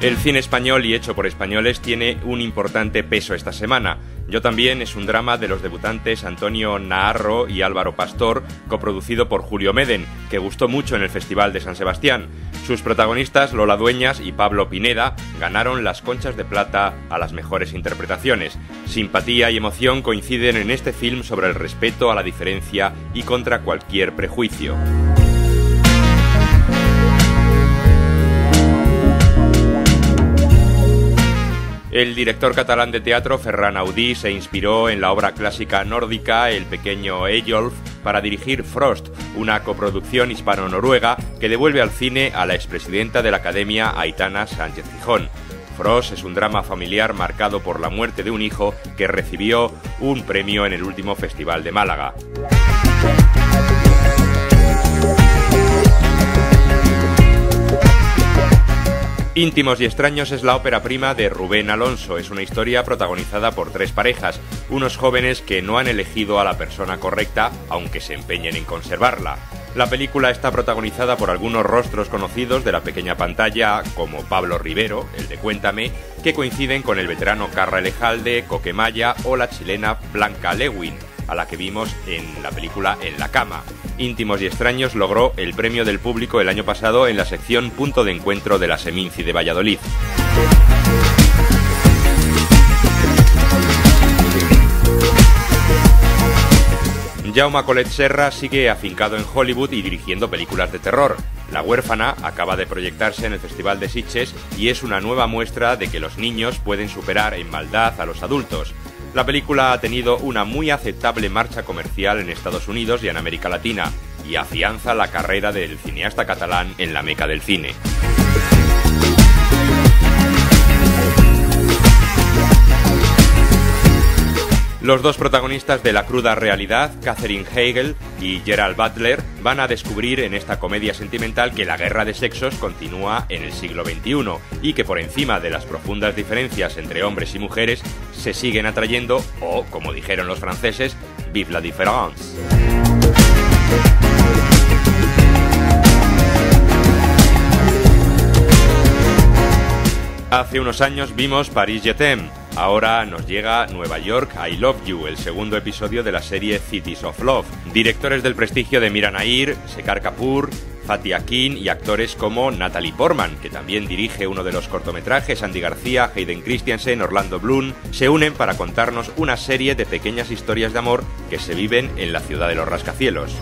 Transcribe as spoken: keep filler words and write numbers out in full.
El cine español y hecho por españoles tiene un importante peso esta semana. Yo también es un drama de los debutantes Antonio Naharro y Álvaro Pastor, coproducido por Julio Medem, que gustó mucho en el Festival de San Sebastián. Sus protagonistas, Lola Dueñas y Pablo Pineda, ganaron las Conchas de Plata a las mejores interpretaciones. Simpatía y emoción coinciden en este film sobre el respeto a la diferencia y contra cualquier prejuicio. El director catalán de teatro Ferran Audí se inspiró en la obra clásica nórdica El pequeño Ejolf para dirigir Frost, una coproducción hispano-noruega que devuelve al cine a la expresidenta de la Academia Aitana Sánchez Gijón. Frost es un drama familiar marcado por la muerte de un hijo que recibió un premio en el último Festival de Málaga. Íntimos y extraños es la ópera prima de Rubén Alonso. Es una historia protagonizada por tres parejas, unos jóvenes que no han elegido a la persona correcta, aunque se empeñen en conservarla. La película está protagonizada por algunos rostros conocidos de la pequeña pantalla, como Pablo Rivero, el de Cuéntame, que coinciden con el veterano Carra Lejalde Coquemaya o la chilena Blanca Lewin, a la que vimos en la película En la cama. Íntimos y extraños logró el premio del público el año pasado en la sección Punto de Encuentro de la Seminci de Valladolid. Jaume Collet-Serra sigue afincado en Hollywood y dirigiendo películas de terror. La huérfana acaba de proyectarse en el Festival de Sitges y es una nueva muestra de que los niños pueden superar en maldad a los adultos. La película ha tenido una muy aceptable marcha comercial en Estados Unidos y en América Latina y afianza la carrera del cineasta catalán en la meca del cine. Los dos protagonistas de la cruda realidad, Catherine Hegel y Gerald Butler, van a descubrir en esta comedia sentimental que la guerra de sexos continúa en el siglo veintiuno y que por encima de las profundas diferencias entre hombres y mujeres se siguen atrayendo o, como dijeron los franceses, vive la différence. Hace unos años vimos Paris Je t'aime. Ahora nos llega Nueva York, I Love You, el segundo episodio de la serie Cities of Love. Directores del prestigio de Mira Nair, Sekhar Kapur, Fatih Akin y actores como Natalie Portman, que también dirige uno de los cortometrajes, Andy García, Hayden Christensen, Orlando Bloom, se unen para contarnos una serie de pequeñas historias de amor que se viven en la ciudad de los rascacielos.